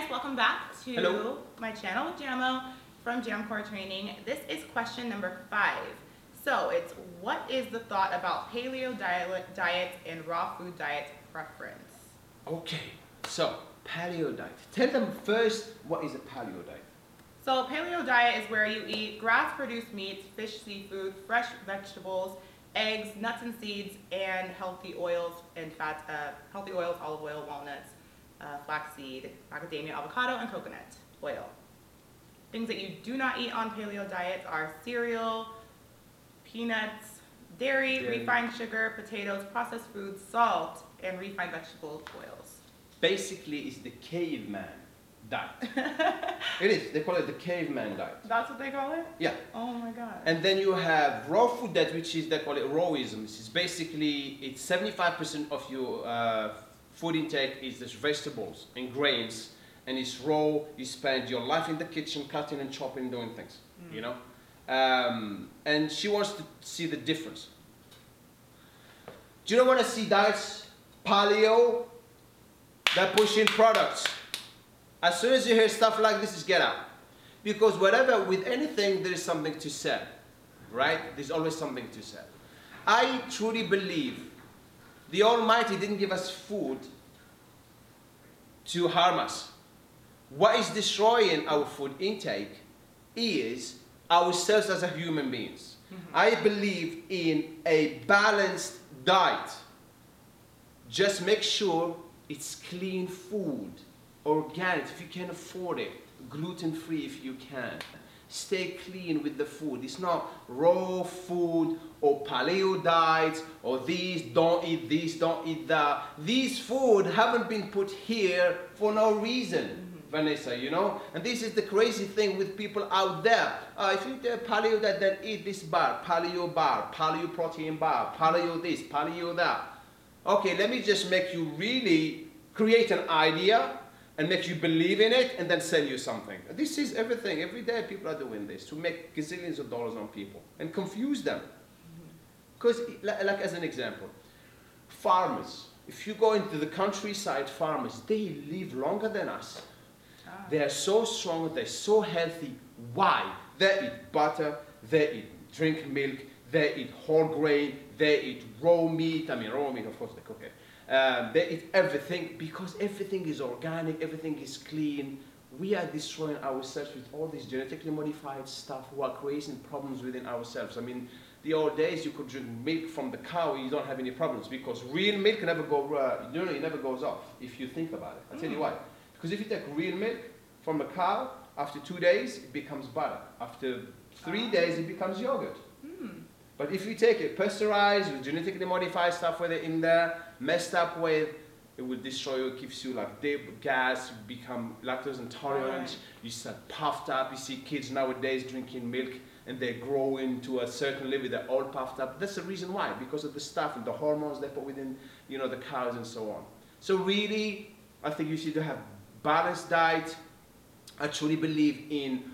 guys, welcome back to my channel, Jamo from Jamcore Training. This is question number 5. So it's, what is the thought about paleo diet and raw food diet preference? Okay, so paleo diet. Tell them first, what is a paleo diet? So paleo diet is where you eat grass-produced meats, fish, seafood, fresh vegetables, eggs, nuts and seeds, and healthy oils and fats. Healthy oils, olive oil, walnuts, flaxseed, macadamia, avocado, and coconut oil. Things that you do not eat on paleo diets are cereal, peanuts, dairy, refined sugar, potatoes, processed foods, salt, and refined vegetable oils. Basically, it's the caveman diet. It is. They call it the caveman diet. That's what they call it? Yeah. Oh my God. And then you have raw food diet, which is, they call it rawism. It's basically, it's 75% of your food intake is just vegetables and grains, and it's raw. You spend your life in the kitchen cutting and chopping, doing things, you know? And she wants to see the difference. Do you not want to see diets, paleo, that push in products? As soon as you hear stuff like this, just get out. Because whatever, with anything, there is something to sell, right? There's always something to sell. I truly believe the Almighty didn't give us food to harm us. What is destroying our food intake is ourselves as a human beings. I believe in a balanced diet. Just make sure it's clean food, organic if you can afford it, gluten-free if you can. Stay clean with the food. It's not raw food or paleo diets or these, don't eat this, don't eat that. These food haven't been put here for no reason, Vanessa, you know? And this is the crazy thing with people out there. If you do paleo diet, then eat this bar, paleo protein bar, paleo this, paleo that. Okay, let me just make you really create an idea and make you believe in it, and then sell you something. This is everything. Every day people are doing this to make gazillions of dollars on people and confuse them. Because, like as an example, farmers, if you go into the countryside, farmers, they live longer than us. They are so strong, they're so healthy. Why? They eat butter, they eat, drink milk, they eat whole grain, they eat raw meat. I mean, raw meat, of course, they cook it. They eat everything because everything is organic, everything is clean. We are destroying ourselves with all this genetically modified stuff who are creating problems within ourselves. I mean, the old days you could drink milk from the cow and you don't have any problems because real milk never go, it never goes off if you think about it. I'll tell you why. Because if you take real milk from a cow, after 2 days it becomes butter. After 3 days it becomes yogurt. But if you take it pasteurized with genetically modified stuff with it in there, messed up with, it will destroy you, it gives you like deep gas, you become lactose intolerant, you start puffed up. You see kids nowadays drinking milk and they grow into a certain level, they're all puffed up. That's the reason why, because of the stuff and the hormones they put within, you know, the cows and so on. So really, I think you should have balanced diet. I truly believe in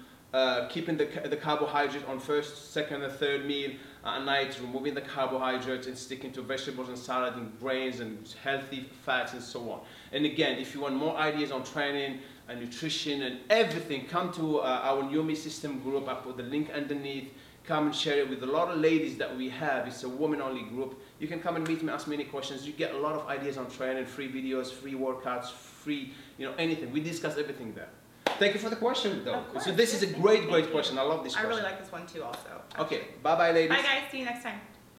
keeping the carbohydrate on first, second, and third meal at night, removing the carbohydrates and sticking to vegetables and salad and grains and healthy fats and so on. And again, if you want more ideas on training and nutrition and everything, come to our Nyomi System group. I put the link underneath. Come and share it with a lot of ladies that we have. It's a woman-only group. You can come and meet me, ask me any questions. You get a lot of ideas on training, free videos, free workouts, free, you know, anything. We discuss everything there. Thank you for the question, though. So this is a great question. I love this question. I really like this one, too, also. Okay. Bye-bye, ladies. Bye, guys. See you next time.